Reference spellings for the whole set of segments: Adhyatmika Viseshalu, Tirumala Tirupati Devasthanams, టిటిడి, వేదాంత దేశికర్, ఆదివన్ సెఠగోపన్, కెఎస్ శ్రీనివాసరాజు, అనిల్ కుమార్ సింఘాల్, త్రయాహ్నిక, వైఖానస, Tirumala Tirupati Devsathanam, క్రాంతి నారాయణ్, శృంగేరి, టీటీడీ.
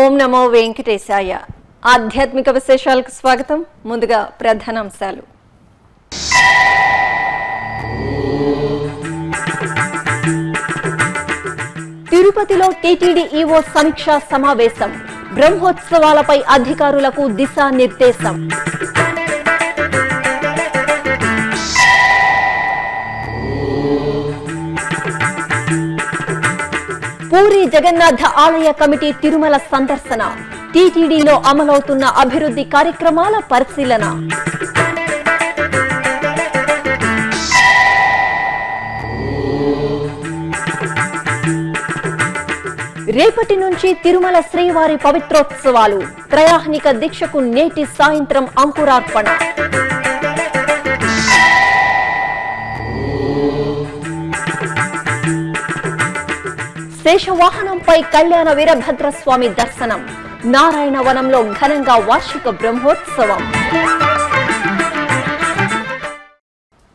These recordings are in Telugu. ఓం నమో వెంకటేశాయ ఆధ్యాత్మిక విశేషాలకు స్వాగతం ముందుగా ప్రధానాంశాలు తిరుపతిలో టీటీడీ ఈవో సమీక్షా సమావేశం బ్రహ్మోత్సవాలపై అధికారులకు దిశా నిర్దేశం पूरी जगन्नाथ आलय कमिटी तिरुमल संदर्शन टीटीडी लो अमलवुतुन्न अभिवृद्धि कार्यक्रमाल परिशीलन रेपटि नुंची तिरुमल श्रीवारी पवित्रोत्सवालु त्रयाहनिक दीक्षकु नेटी सायंत्रम अंकुरार्पण శేషవాహనంపై కళ్యాణ వీరభద్ర స్వామి దర్శనం నారాయణ వనంలో ఘనంగా వార్షిక బ్రహ్మోత్సవం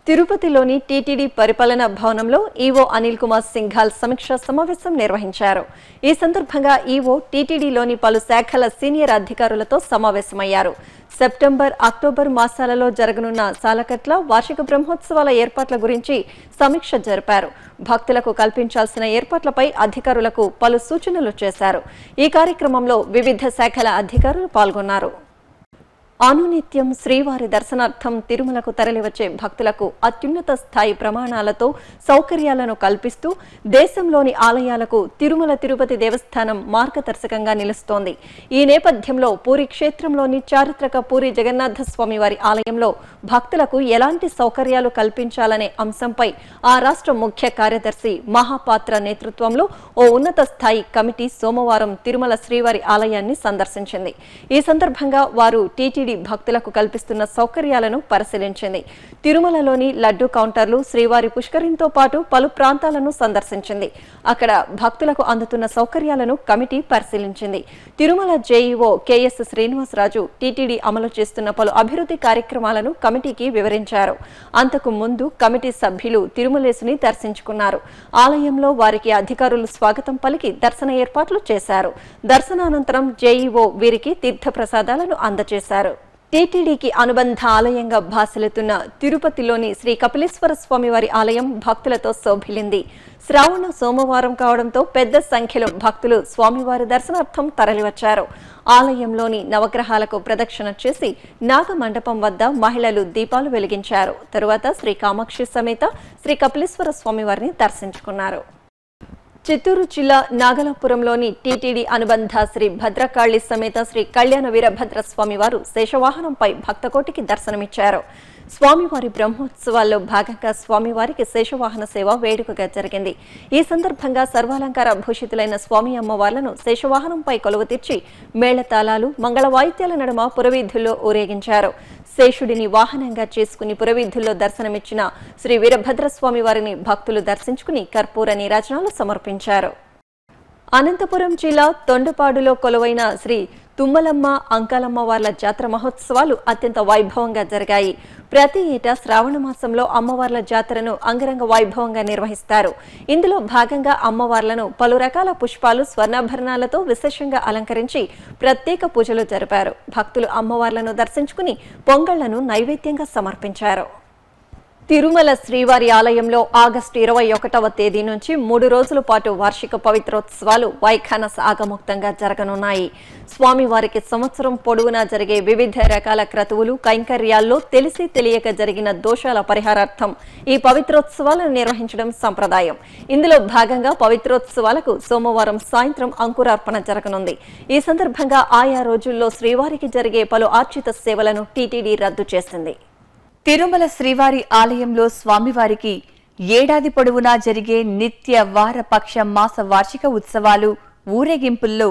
తిరుపతిలోని టీటీడీ పరిపాలన భవనంలో ఈవో అనిల్ కుమార్ సింఘాల్ సమీక్షా సమావేశం నిర్వహించారు ఈ సందర్భంగా ఈవో టీటీడీలోని పలు శాఖల సీనియర్ అధికారులతో సమావేశమయ్యారు సెప్టెంబర్ అక్టోబర్ మాసాలలో జరగనున్న సాలకట్ల వార్షిక బ్రహ్మోత్సవాల ఏర్పాట్ల గురించి సమీక్ష జరిపారు భక్తులకు కల్పించాల్సిన ఏర్పాట్లపై అధికారులకు పలు సూచనలు చేశారు ఈ కార్యక్రమంలో వివిధ శాఖల అధికారులు పాల్గొన్నారు అనునిత్యం శ్రీవారి దర్శనార్థం తిరుమలకు తరలివచ్చే భక్తులకు అత్యున్నత స్థాయి ప్రమాణాలతో సౌకర్యాలను కల్పిస్తూ దేశంలోని ఆలయాలకు తిరుమల తిరుపతి దేవస్థానం మార్గదర్శకంగా నిలుస్తోంది ఈ నేపథ్యంలో పూరి క్షేత్రంలోని చారిత్రక పూరి జగన్నాథ స్వామి వారి ఆలయంలో భక్తులకు ఎలాంటి సౌకర్యాలు కల్పించాలనే అంశంపై ఆ రాష్ట్ర ముఖ్య కార్యదర్శి మహాపాత్ర నేతృత్వంలో ఓ ఉన్నత స్థాయి కమిటీ సోమవారం తిరుమల శ్రీవారి ఆలయాన్ని సందర్శించింది ఈ సందర్భంగా వారు టీటీడీ భక్తులకు కల్పిస్తున్న సౌకర్యాలను పరిశీలించింది తిరుమలలోని లడ్డు కౌంటర్లు శ్రీవారి పుష్కరింతో పాటు పలు ప్రాంతాలను సందర్శించింది అక్కడ భక్తులకు అందుతున్న సౌకర్యాలను కమిటీ పరిశీలించింది Tirumala JEO కెఎస్ శ్రీనివాసరాజు టీటీడీ అమలు చేస్తున్న పలు అభివృద్ధి కార్యక్రమాలను కమిటీకి వివరించారు అంతకు ముందు కమిటీ సభ్యులు తిరుమలేసుని దర్శించుకున్నారు ఆలయంలో వారికి అధికారులు స్వాగతం పలికి దర్శన ఏర్పాట్లు చేశారు దర్శనానంతరం జేఈఓ వీరికి తీర్థ ప్రసాదాలను అందజేశారు టీటీడీకి అనుబంధ ఆలయంగా భాసలుతున్న తిరుపతిలోని శ్రీ కపిలేశ్వర స్వామి వారి ఆలయం భక్తులతో శోభిల్లింది శ్రావణ సోమవారం కావడంతో పెద్ద సంఖ్యలో భక్తులు స్వామివారి దర్శనార్థం తరలివచ్చారు ఆలయంలోని నవగ్రహాలకు ప్రదక్షిణ చేసి నాగమండపం వద్ద మహిళలు దీపాలు వెలిగించారు తరువాత శ్రీ కామాక్షి సమేత శ్రీ కపిలేశ్వర స్వామి వారిని దర్శించుకున్నారు చిత్తూరు జిల్లా నాగలాపురంలోని టీటీడీ అనుబంధ శ్రీ భద్రకాళి సమేత శ్రీ కళ్యాణ వీరభద్ర స్వామివారు శేషవాహనంపై భక్తకోటికి దర్శనమిచ్చారు స్వామివారి బ్రహ్మోత్సవాల్లో భాగంగా స్వామివారికి శేషవాహన సేవ వేడుకగా జరిగింది ఈ సందర్భంగా సర్వాలంకార భూషితులైన స్వామి అమ్మవార్లను శేషవాహనంపై కొలువుతీర్చి మేళతాళాలు మంగళ వాయిద్యాల నడుమ పురవీధుల్లో ఊరేగించారు శేషుడిని వాహనంగా చేసుకుని పురవీధుల్లో దర్శనమిచ్చిన శ్రీ వీరభద్ర స్వామివారిని భక్తులు దర్శించుకుని కర్పూర నీరాజనాలు సమర్పించారు అనంతపురం జిల్లా తొండపాడులో కొలువైన శ్రీ తుమ్మలమ్మ అంకాలమ్మ వార్ల జాతర మహోత్సవాలు అత్యంత వైభవంగా జరిగాయి ప్రతి ఏటా శ్రావణ మాసంలో అమ్మవార్ల జాతరను అంగరంగ వైభవంగా నిర్వహిస్తారు ఇందులో భాగంగా అమ్మవార్లను పలు రకాల పుష్పాలు స్వర్ణాభరణాలతో విశేషంగా అలంకరించి ప్రత్యేక పూజలు జరిపారు భక్తులు అమ్మవార్లను దర్శించుకుని పొంగళ్లను నైవేద్యంగా సమర్పించారు తిరుమల శ్రీవారి ఆలయంలో ఆగస్టు 21వ తేదీ నుంచి 3 రోజుల పాటు వార్షిక పవిత్రోత్సవాలు వైఖానస ఆగమోక్తంగా జరగనున్నాయి స్వామివారికి సంవత్సరం పొడవునా జరిగే వివిధ రకాల క్రతువులు కైంకర్యాల్లో తెలిసి తెలియక జరిగిన దోషాల పరిహారార్థం ఈ పవిత్రోత్సవాలను నిర్వహించడం సంప్రదాయం ఇందులో భాగంగా పవిత్రోత్సవాలకు సోమవారం సాయంత్రం అంకురార్పణ జరగనుంది ఈ సందర్భంగా ఆయా రోజుల్లో శ్రీవారికి జరిగే పలు ఆర్చిత సేవలను టీటీడీ రద్దు చేసింది తిరుమల శ్రీవారి ఆలయంలో స్వామివారికి ఏడాది పొడవునా జరిగే నిత్య వార పక్ష మాస వార్షిక ఉత్సవాలు ఊరేగింపుల్లో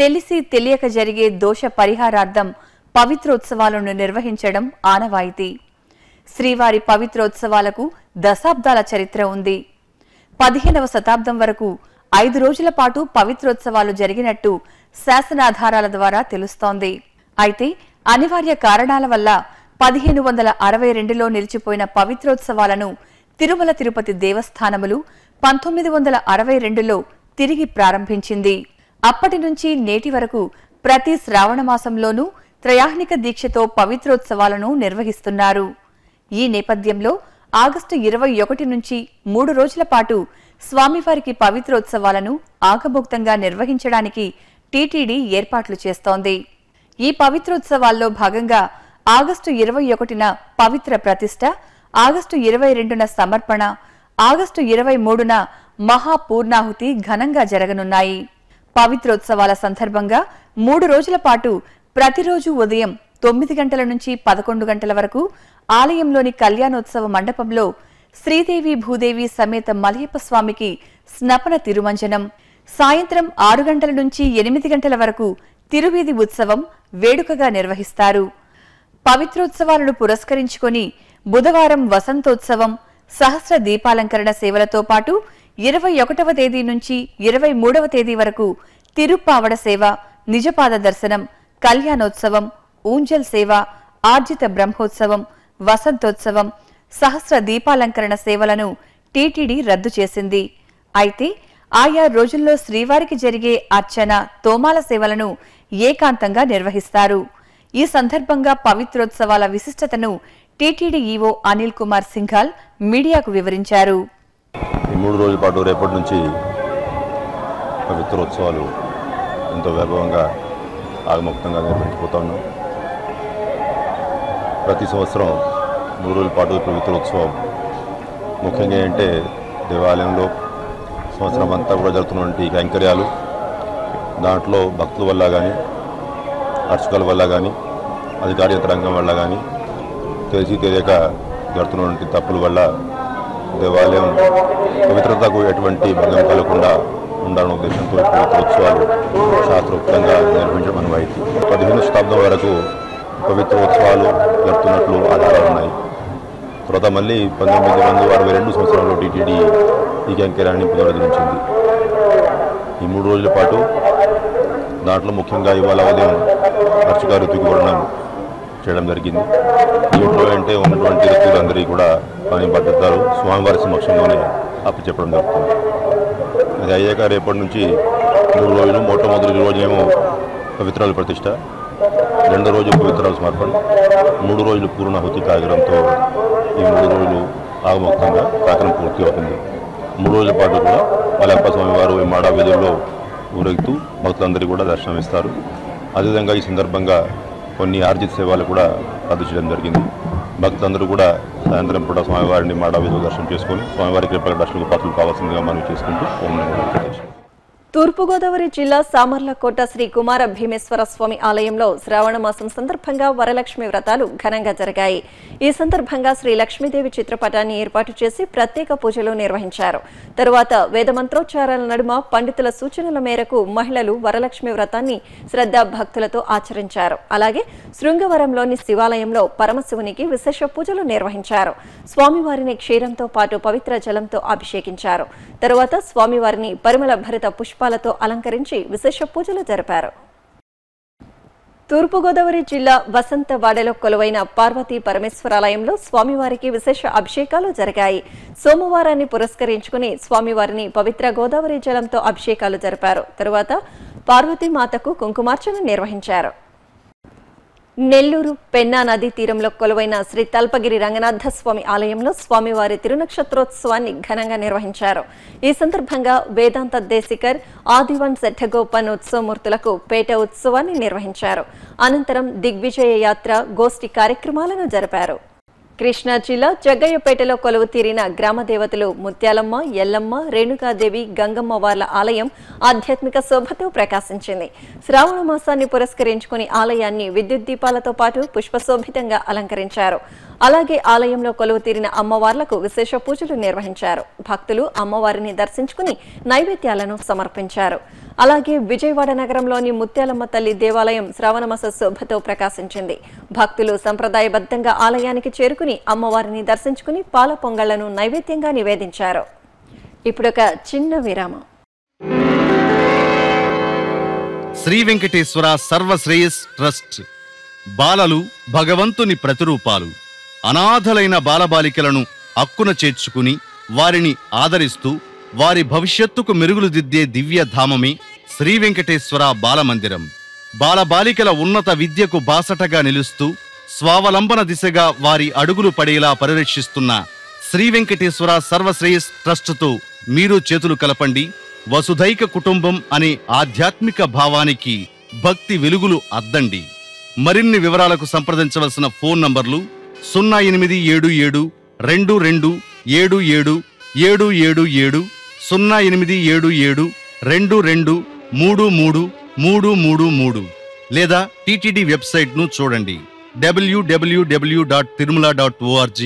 తెలిసి తెలియక జరిగే దోష పరిహారార్థం పవిత్రోత్సవాలను నిర్వహించడం ఆనవాయితీ శ్రీవారి పవిత్రోత్సవాలకు దశాబ్దాల చరిత్ర ఉంది 15వ శతాబ్దం వరకు 5 రోజుల పాటు పవిత్రోత్సవాలు జరిగినట్టు శాసనాధారాల ద్వారా తెలుస్తోంది అయితే అనివార్య కారణాల వల్ల 1562లో నిలిచిపోయిన పవిత్రోత్సవాలను తిరుమల తిరుపతి దేవస్థానములు 1962లో తిరిగి ప్రారంభించింది అప్పటి నుంచి నేటి వరకు ప్రతి శ్రావణ మాసంలోనూ త్రయాహ్నిక దీక్షతో పవిత్రోత్సవాలను నిర్వహిస్తున్నారు. ఈ నేపథ్యంలో ఆగస్టు 21 నుంచి 3 రోజుల పాటు స్వామివారికి పవిత్రోత్సవాలను ఆకభోక్తంగా నిర్వహించడానికి టిటిడి ఏర్పాట్లు చేస్తోంది. ఈ పవిత్రోత్సవాల్లో భాగంగా ఆగస్టు 21న పవిత్ర ప్రతిష్ఠ, ఆగస్టు 22న సమర్పణ, ఆగస్టు 23న మహాపూర్ణాహుతి ఘనంగా జరగనున్నాయి. పవిత్రోత్సవాల సందర్భంగా 3 రోజుల పాటు ప్రతిరోజు ఉదయం 9 గంటల నుంచి 11 గంటల వరకు ఆలయంలోని కళ్యాణోత్సవ మండపంలో శ్రీదేవి భూదేవి సమేత మలయప్ప స్వామికి స్నపన తిరుమంజనం, సాయంత్రం 6 గంటల నుంచి 8 గంటల వరకు తిరువీధి ఉత్సవం వేడుకగా నిర్వహిస్తారు. పవిత్రోత్సవాలను పురస్కరించుకొని బుధవారం వసంతోత్సవం, సహస్ర దీపాలంకరణ సేవలతో పాటు 21వ తేదీ నుంచి 23వ తేదీ వరకు తిరుప్పావడ సేవ, నిజపాద దర్శనం, కళ్యాణోత్సవం, ఊంజల్ సేవ, ఆర్జిత బ్రహ్మోత్సవం, వసంతోత్సవం, సహస్ర దీపాలంకరణ సేవలను టిటిడి రద్దు చేసింది. అయితే ఆయా రోజుల్లో శ్రీవారికి జరిగే అర్చన, తోమాల సేవలను ఏకాంతంగా నిర్వహిస్తారు. ఈ సందర్భంగా పవిత్రోత్సవాల విశిష్టతను టిటిడి ఈవో అనిల్ కుమార్ సింఘాల్ మీడియాకు వివరించారు. 3 రోజుల పాటు రేపటి నుంచి పవిత్రోత్సవాలు ఎంతో వైభవంగా ఆగమోక్తంగా నిర్వహించిపోతా ఉన్నాం. ప్రతి సంవత్సరం 3 రోజుల పాటు పవిత్రోత్సవం ముఖ్యంగా అంటే దేవాలయంలో సంవత్సరం అంతా కూడా జరుగుతున్నటువంటి కైంకర్యాలు, దాంట్లో భక్తుల వల్ల కానీ అర్చకుల వల్ల కానీ అధికార యంత్రాంగం వల్ల కానీ తెలిసి తెలియక జరుగుతున్నటువంటి తప్పుల వల్ల దేవాలయం పవిత్రతకు ఎటువంటి భంగం కలగకుండా ఉండాలనే ఉద్దేశంతో పవిత్రోత్సవాలు శాస్త్రోక్తంగా నిర్వహించడం అనువైంది. 15వ శతాబ్దం వరకు పవిత్రోత్సవాలు జరుపుతున్నట్లు ఆధారాలు ఉన్నాయి. తర్వాత మళ్ళీ 1962 టిటిడి ఈ కైంకర్యాన్ని పునరుద్ధరించింది. ఈ 3 రోజుల పాటు దాంట్లో ముఖ్యంగా ఇవాళ ఉదయం అర్చక ఋతుకరణం చేయడం జరిగింది. దీంట్లో అంటే ఉన్నటువంటి ఋతువులందరికీ కూడా పని భద్రతలు స్వామివారి సమక్షంలోనే అప్పచెప్పడం జరుగుతుంది. అది అయ్యాక రేపటి నుంచి 3 రోజులు, మొట్టమొదటి రోజేమో పవిత్రాలు ప్రతిష్ట, 2వ రోజు పవిత్రాలు సమర్పణ, 3 రోజులు పూర్ణాహుతి కాగడంతో ఈ 3 రోజులు ఆగమోక్తంగా కాకడం పూర్తి అవుతుంది. 3 రోజుల పాటు కూడా మలయప్ప స్వామివారు ఈ మాడా వీధుల్లో ఊరేగుతూ భక్తులందరికీ కూడా దర్శనమిస్తారు. అదేవిధంగా ఈ సందర్భంగా కొన్ని ఆర్జిత సేవలు కూడా రద్దు చేయడం జరిగింది. భక్తులందరూ కూడా సాయంత్రం పూట స్వామివారిని మాడావిధులు దర్శనం చేసుకుని స్వామివారి కృపల దర్శనకు పాత్రలు కావాల్సిందిగా మనం చేసుకుంటూ. తూర్పుగోదావరి జిల్లా సామర్లకోట శ్రీ కుమార భీమేశ్వర స్వామి ఆలయంలో శ్రావణ మాసం సందర్భంగా వరలక్ష్మి వ్రతాలు ఘనంగా జరిగాయి. ఈ సందర్భంగా శ్రీ లక్ష్మీదేవి చిత్రపటాన్ని ఏర్పాటు చేసి ప్రత్యేక పూజలు నిర్వహించారు. తరువాత వేదమంత్రోచ్చారాల నడుమ పండితుల సూచనల మేరకు మహిళలు వరలక్ష్మి వ్రతాన్ని శ్రద్ధ భక్తులతో ఆచరించారు. అలాగే శృంగవరంలోని శివాలయంలో పరమశివునికి విశేష పూజలు నిర్వహించారు. స్వామివారిని క్షీరంతో పాటు పవిత్ర జలంతో అభిషేకించారు. తరువాత స్వామివారిని పరిమళ భరిత పుష్ప తో అలంకరించి విశేష పూజలు జరిపారు. తూర్పుగోదావరి జిల్లా వసంతవాడలో కొలువైన పార్వతీ పరమేశ్వరాలయంలో స్వామివారికి విశేష అభిషేకాలు జరిగాయి. సోమవారాన్ని పురస్కరించుకుని స్వామివారిని పవిత్ర గోదావరి జలంతో అభిషేకాలు జరిపారు. తరువాత పార్వతీమాతకు కుంకుమార్చన నిర్వహించారు. నెల్లూరు పెన్నా నదీ తీరంలో కొలువైన శ్రీ తల్పగిరి రంగనాథ స్వామి ఆలయంలో స్వామివారి తిరునక్షత్రోత్సవాన్ని ఘనంగా నిర్వహించారు. ఈ సందర్భంగా వేదాంత దేశికర్, ఆదివన్ సెఠగోపన్ ఉత్సవమూర్తులకు పేట ఉత్సవాన్ని నిర్వహించారు. అనంతరం దిగ్విజయ యాత్ర, గోష్ఠి కార్యక్రమాలను జరిపారు. కృష్ణా జిల్లా జగ్గయ్యపేటలో కొలువు తీరిన గ్రామ దేవతలు ముత్యాలమ్మ, ఎల్లమ్మ, రేణుకాదేవి, గంగమ్మ వార్ల ఆలయం ఆధ్యాత్మిక శోభతో ప్రకాశించింది. శ్రావణ మాసాన్ని పురస్కరించుకుని ఆలయాన్ని విద్యుత్ దీపాలతో పాటు పుష్పశోభితంగా అలంకరించారు. అలాగే ఆలయంలో కొలువు తీరిన అమ్మవార్లకు విశేష పూజలు నిర్వహించారు. భక్తులు అమ్మవారిని దర్శించుకుని నైవేద్యాలను సమర్పించారు. అలాగే విజయవాడ నగరంలోని ముత్యాలమ్మ తల్లి దేవాలయం శ్రావణమాస శోభతో ప్రకాశించింది. భక్తులు సంప్రదాయబద్ధంగా ఆలయానికి చేరుకుని అమ్మవారిని దర్శించుకుని పాల పొంగళ్లను నైవేద్యంగా నివేదించారు. ఇప్పుడొక చిన్న విరామం. శ్రీ వెంకటేశ్వర సర్వశ్రేయస్ ట్రస్ట్. బాలలు భగవంతుని ప్రతిరూపాలు. అనాథలైన బాలబాలికలను అక్కున చేర్చుకుని వారిని ఆదరిస్తూ వారి భవిష్యత్తుకు మెరుగులు దిద్దే దివ్య ధామమే శ్రీ వెంకటేశ్వర బాలమందిరం బాలబాలికల ఉన్నత విద్యకు బాసటగా నిలుస్తూ స్వావలంబన దిశగా వారి అడుగులు పడేలా పరిరక్షిస్తున్న శ్రీ వెంకటేశ్వర సర్వశ్రేయస్ ట్రస్ట్ తో మీరు చేతులు కలపండి। వసుధైక కుటుంబం అనే ఆధ్యాత్మిక భావానికి భక్తి వెలుగులు అద్దండి। మరిన్ని వివరాలకు సంప్రదించవలసిన ఫోన్ నంబర్లు 0877227777 0877233333 లేదా టిటిడి వెబ్‌సైట్ ను చూడండి www.tirumala.org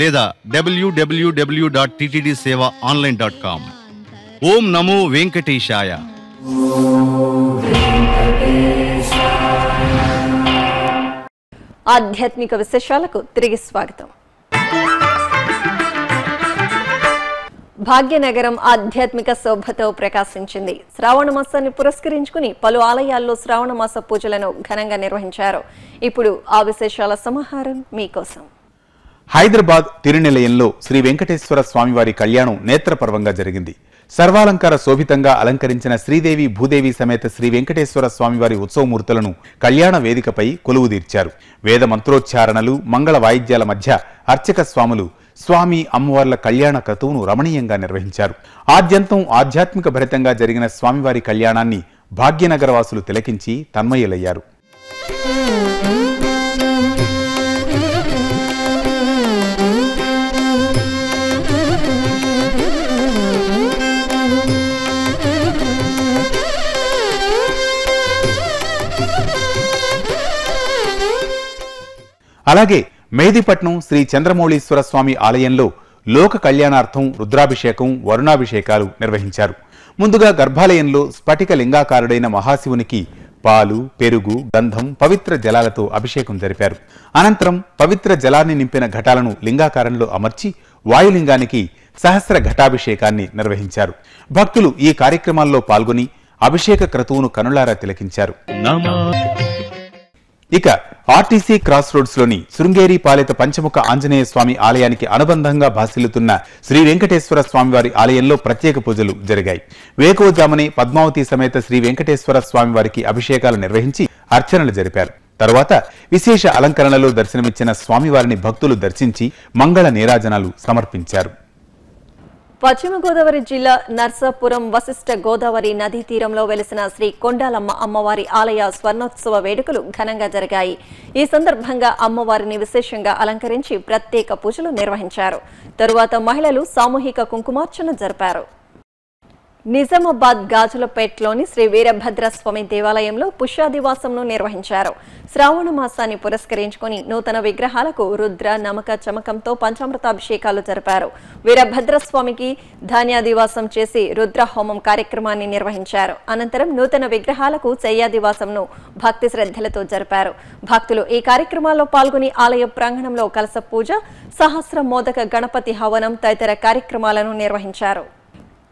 లేదా www.ttdseva.online.com। ఓం నమో వెంకటేశాయ। ఆధ్యాత్మిక విశేషాలకు తిరిగి స్వాగతం। భాగ్యనగరం ఆధ్యాత్మిక శోభతో ప్రకాశించింది। శ్రావణ మాసాన్ని పురస్కరించుకుని పలు ఆలయాల్లో శ్రావణ మాస పూజలను ఘనంగా నిర్వహించారు। ఇప్పుడు ఆ విశేషాల సమాహారం మీకోసం। హైదరాబాద్ తిరునిలయంలో శ్రీ వెంకటేశ్వర స్వామివారి కళ్యాణం నేత్రపర్వంగా జరిగింది। సర్వాలంకార శోభితంగా అలంకరించిన శ్రీదేవి భూదేవి సమేత శ్రీ వెంకటేశ్వర స్వామివారి ఉత్సవమూర్తులను కళ్యాణ వేదికపై కొలువుదీర్చారు। వేద మంత్రోచ్చారణలు మంగళ వాయిద్యాల మధ్య అర్చక స్వాములు స్వామి అమ్మవార్ల కళ్యాణ క్రతువును రమణీయంగా నిర్వహించారు। ఆద్యంతం ఆధ్యాత్మిక భరితంగా జరిగిన స్వామివారి కళ్యాణాన్ని భాగ్యనగరవాసులు తిలకించి తన్మయ్యులయ్యారు। అలాగే మేదిపట్నం శ్రీ చంద్రమౌళీశ్వర స్వామి ఆలయంలో లోక కళ్యాణార్థం రుద్రాభిషేకం వరుణాభిషేకాలు నిర్వహించారు। ముందుగా గర్భాలయంలో స్ఫటిక లింగాకారుడైన మహాశివునికి పాలు పెరుగు గంధం పవిత్ర జలాలతో అభిషేకం జరిపారు। అనంతరం పవిత్ర జలాన్ని నింపిన ఘటాలను లింగాకారంలో అమర్చి వాయులింగానికి సహస్ర ఘటాభిషేకాన్ని నిర్వహించారు। భక్తులు ఈ కార్యక్రమాల్లో పాల్గొని అభిషేక క్రతువును కనులారా తిలకించారు। ఇక ఆర్టీసీ క్రాస్ రోడ్స్ లోని శృంగేరి పాలిత పంచముఖ ఆంజనేయ స్వామి ఆలయానికి అనుబంధంగా భాసిల్లుతున్న శ్రీ వెంకటేశ్వర స్వామివారి ఆలయంలో ప్రత్యేక పూజలు జరిగాయి। వేకువజామునే పద్మావతి సమేత శ్రీ వెంకటేశ్వర స్వామివారికి అభిషేకాలు నిర్వహించి అర్చనలు జరిపారు। తర్వాత విశేష అలంకరణలో దర్శనమిచ్చిన స్వామివారిని భక్తులు దర్శించి మంగళ నీరాజనాలు సమర్పించారు। పశ్చిమ గోదావరి జిల్లా నర్సాపురం వశిష్ఠ గోదావరి నదీ తీరంలో వెలిసిన శ్రీ కొండాలమ్మ అమ్మవారి ఆలయ స్వర్ణోత్సవ వేడుకలు ఘనంగా జరిగాయి। ఈ సందర్భంగా అమ్మవారిని విశేషంగా అలంకరించి ప్రత్యేక పూజలు నిర్వహించారు। తరువాత మహిళలు సామూహిక కుంకుమార్చన జరిపారు। నిజామాబాద్ గాజులపేటలోని శ్రీ వీరభద్రస్వామి దేవాలయంలో పుష్యాదివాసంను నిర్వహించారు। శ్రావణ మాసాన్ని పురస్కరించుకుని నూతన విగ్రహాలకు రుద్ర నమక చమకంతో పంచామృతాభిషేకాలు జరిపారు। వీరభద్రస్వామికి ధాన్యాదివాసం చేసి రుద్ర హోమం కార్యక్రమాన్ని నిర్వహించారు। అనంతరం నూతన విగ్రహాలకు శయ్యాదివాసంను భక్తి శ్రద్ధలతో జరిపారు। భక్తులు ఈ కార్యక్రమాల్లో పాల్గొని ఆలయ ప్రాంగణంలో కలస పూజ సహస్ర మోదక గణపతి హవనం తదితర కార్యక్రమాలను నిర్వహించారు।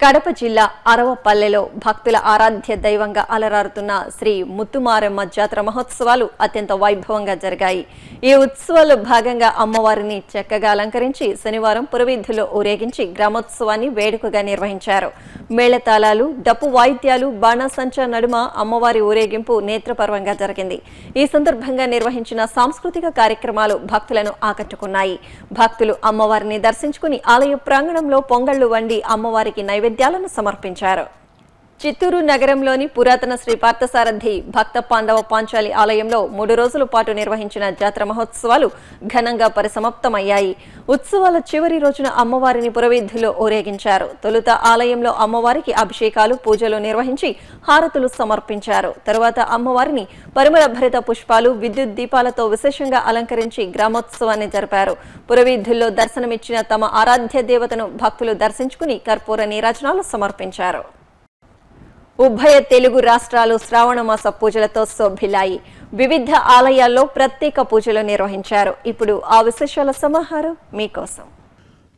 కడప జిల్లా అరవపల్లెలో భక్తుల ఆరాధ్య దైవంగా అలరారుతున్న శ్రీ ముత్తుమారమ్మ జాతర మహోత్సవాలు అత్యంత వైభవంగా జరిగాయి। ఈ ఉత్సవాల్లో భాగంగా అమ్మవారిని చక్కగా అలంకరించి శనివారం పురవీధుల్లో ఊరేగించి గ్రామోత్సవాన్ని వేడుకగా నిర్వహించారు। మేళతాళాలు డప్పు వాయిద్యాలు బాణాసంచా నడుమ అమ్మవారి ఊరేగింపు నేత్రపర్వంగా జరిగింది। ఈ సందర్భంగా నిర్వహించిన సాంస్కృతిక కార్యక్రమాలు భక్తులను ఆకట్టుకున్నాయి। భక్తులు అమ్మవారిని దర్శించుకుని ఆలయ ప్రాంగణంలో పొంగళ్లు వండి అమ్మవారికి నైవేద్యం సమర్పించారు। చిత్తూరు నగరంలోని పురాతన శ్రీ పార్థసారథి భక్త పాండవ పాంచాలి ఆలయంలో 3 రోజుల పాటు నిర్వహించిన జాతర మహోత్సవాలు ఘనంగా పరిసమాప్తమయ్యాయి। ఉత్సవాల చివరి రోజున అమ్మవారిని పురవీధుల్లో ఊరేగించారు। తొలుత ఆలయంలో అమ్మవారికి అభిషేకాలు పూజలు నిర్వహించి హారతులు సమర్పించారు। తరువాత అమ్మవారిని పరిమళ భరిత పుష్పాలు విద్యుత్ దీపాలతో విశేషంగా అలంకరించి గ్రామోత్సవాన్ని జరిపారు। పురవీధుల్లో దర్శనమిచ్చిన తమ ఆరాధ్య దేవతను భక్తులు దర్శించుకుని కర్పూర నీరాజనాలు సమర్పించారు। ఉభయ తెలుగు రాష్ట్రాలు శ్రావణ మాస పూజలతో శోభిల్లాయి। వివిధ ఆలయాల్లో ప్రత్యేక పూజలు నిర్వహించారు। ఇప్పుడు ఆ విశేషాల సమాహారం మీకోసం।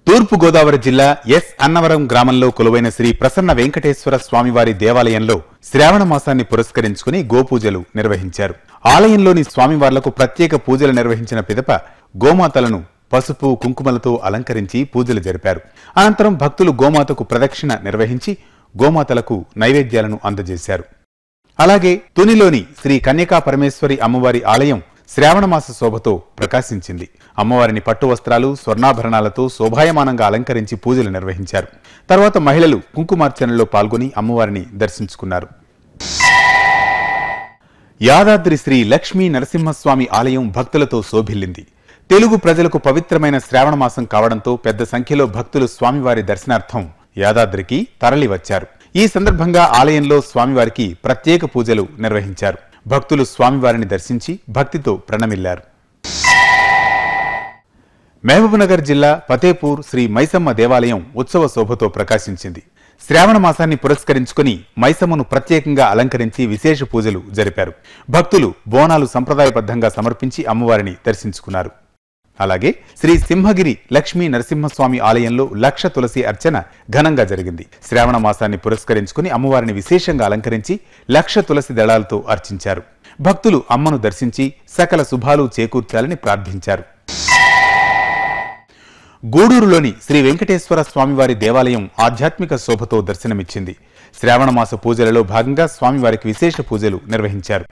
తూర్పు గోదావరి జిల్లా ఎస్ అన్నవరం గ్రామంలో కొలువైన శ్రీ ప్రసన్న వెంకటేశ్వర స్వామివారి దేవాలయంలో శ్రావణ మాసాన్ని పురస్కరించుకుని గోపూజలు నిర్వహించారు। ఆలయంలోని స్వామివార్లకు ప్రత్యేక పూజలు నిర్వహించిన పిదప గోమాతలను పసుపు కుంకుమలతో అలంకరించి పూజలు జరిపారు। అనంతరం భక్తులు గోమాతకు ప్రదక్షిణ నిర్వహించి గోమాతలకు నైవేద్యాలను అందజేశారు. అలాగే తునిలోని శ్రీ కన్యకా పరమేశ్వరి అమ్మవారి ఆలయం శ్రావణమాస శోభతో ప్రకాశించింది. అమ్మవారిని పట్టు వస్త్రాలు స్వర్ణాభరణాలతో శోభాయమానంగా అలంకరించి పూజలు నిర్వహించారు. తర్వాత మహిళలు కుంకుమార్చనలో పాల్గొని అమ్మవారిని దర్శించుకున్నారు. యాదాద్రి శ్రీ లక్ష్మీ నరసింహస్వామి ఆలయం భక్తులతో శోభిల్లింది. తెలుగు ప్రజలకు పవిత్రమైన శ్రావణమాసం కావడంతో పెద్ద సంఖ్యలో భక్తులు స్వామివారి దర్శనార్థం యాదాద్రికి తరలివచ్చారు. ఈ సందర్భంగా ఆలయంలో స్వామివారికి ప్రత్యేక పూజలు నిర్వహించారు. భక్తులు స్వామివారిని దర్శించి భక్తితో ప్రణమిల్లారు. మహబూబ్నగర్ జిల్లా ఫతేపూర్ శ్రీ మైసమ్మ దేవాలయం ఉత్సవ శోభతో ప్రకాశించింది. శ్రావణ మాసాన్ని పురస్కరించుకుని మైసమ్మను ప్రత్యేకంగా అలంకరించి విశేష పూజలు జరిపారు. భక్తులు బోనాలు సంప్రదాయబద్ధంగా సమర్పించి అమ్మవారిని దర్శించుకున్నారు. అలాగే శ్రీ సింహగిరి లక్ష్మీ నరసింహస్వామి ఆలయంలో 1,00,000 తులసి అర్చన ఘనంగా జరిగింది. శ్రావణ మాసాన్ని పురస్కరించుకుని అమ్మవారిని విశేషంగా అలంకరించి 1,00,000 తులసి దళాలతో అర్చించారు. భక్తులు అమ్మను దర్శించి సకల శుభాలు చేకూర్చాలని ప్రార్థించారు. గూడూరులోని శ్రీ వెంకటేశ్వర స్వామివారి దేవాలయం ఆధ్యాత్మిక శోభతో దర్శనమిచ్చింది. శ్రావణమాస పూజలలో భాగంగా స్వామివారికి విశేష పూజలు నిర్వహించారు.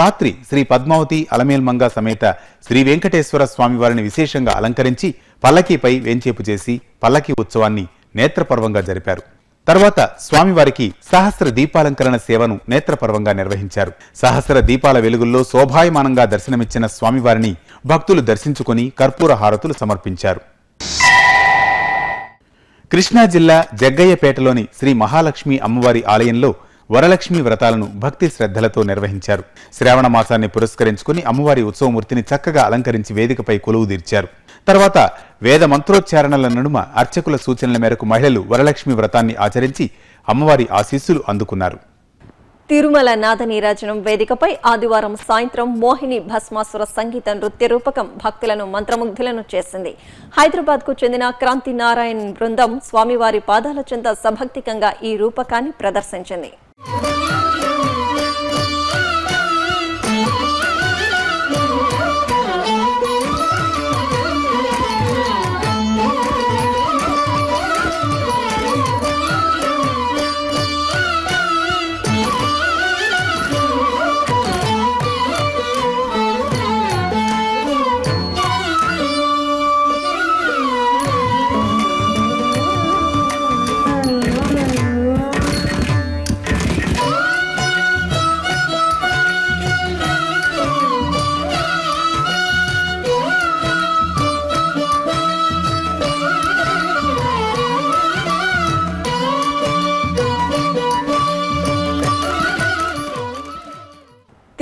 రాత్రి శ్రీ పద్మావతి అలమేల్మంగా సమేత శ్రీ వెంకటేశ్వర స్వామివారిని విశేషంగా అలంకరించి పల్లకీపై వేంచేపు చేసి పల్లకీ ఉత్సవాన్ని నేత్రపర్వంగా జరిపారు. తర్వాత స్వామివారికి సహస్ర దీపాలంకరణ సేవను నేత్రపర్వంగా నిర్వహించారు. సహస్ర దీపాల వెలుగుల్లో శోభాయమానంగా దర్శనమిచ్చిన స్వామివారిని భక్తులు దర్శించుకుని కర్పూర హారతులు సమర్పించారు. కృష్ణా జిల్లా జగ్గయ్యపేటలోని శ్రీ మహాలక్ష్మి అమ్మవారి ఆలయంలో వరలక్ష్మి వ్రతాలను భక్తి శ్రద్ధలతో నిర్వహించారు. శ్రావణ మాసాన్ని పురస్కరించుకుని అమ్మవారి ఉత్సవమూర్తిని చక్కగా అలంకరించి వేదికపై కొలువు తీర్చారు. తర్వాత వేద మంత్రోచ్చారణల నడుమ అర్చకుల సూచనల మేరకు మహిళలు వరలక్ష్మి వ్రతాన్ని ఆచరించి అమ్మవారి ఆశీస్సులు అందుకున్నారు. తిరుమల నాద నీరాజనం వేదికపై ఆదివారం సాయంత్రం మోహిని భస్మాసుర సంగీత నృత్య రూపకం భక్తులను మంత్రముగ్ధులను చేసింది. హైదరాబాద్ కు చెందిన క్రాంతి నారాయణ్ బృందం స్వామివారి పాదాల చెంత సభక్తికంగా ఈ రూపకాన్ని ప్రదర్శించింది.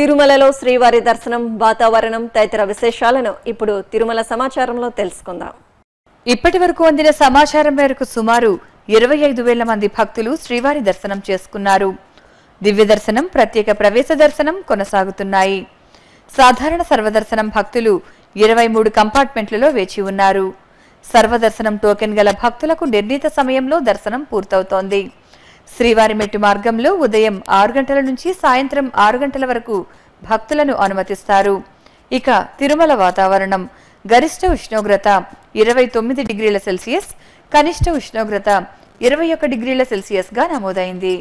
తిరుమలలో శ్రీవారి దర్శనం, వాతావరణం తదితర విశేషాలను ఇప్పుడు తిరుమల సమాచారంలో తెలుసుకుందాం. ఇప్పటి వరకు అందిన సమాచారం మేరకు సుమారు 25,000 మంది భక్తులు శ్రీవారి దర్శనం చేసుకున్నారు. దివ్య దర్శనం, ప్రత్యేక ప్రవేశ దర్శనం కొనసాగుతున్నాయి. సాధారణ సర్వదర్శనం భక్తులు 23 కంపార్ట్మెంట్లలో వేచి ఉన్నారు. సర్వదర్శనం టోకెన్ గల భక్తులకు నిర్ణీత సమయంలో దర్శనం పూర్తవుతోంది. శ్రీవారి మెట్టు మార్గంలో ఉదయం 6 గంటల నుంచి సాయంత్రం 6 గంటల వరకు భక్తులను అనుమతిస్తారు. ఇక తిరుమల వాతావరణం గరిష్ట ఉష్ణోగ్రత 29 డిగ్రీల సెల్సియస్, కనిష్ట ఉష్ణోగ్రత 21 డిగ్రీల సెల్సియస్ గా నమోదైంది.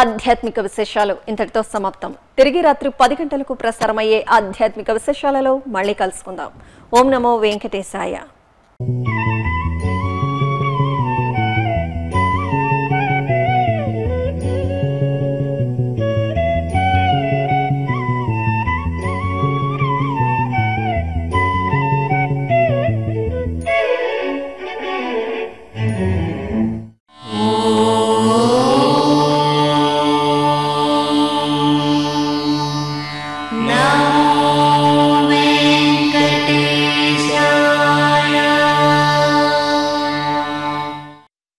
ఆధ్యాత్మిక విశేషాలు ఇంతటితో సమాప్తం. తిరిగి రాత్రి 10 గంటలకు ప్రసారమయ్యే ఆధ్యాత్మిక విశేషాలలో మళ్ళీ కలుసుకుందాం. ఓం నమో వెంకటేశాయ.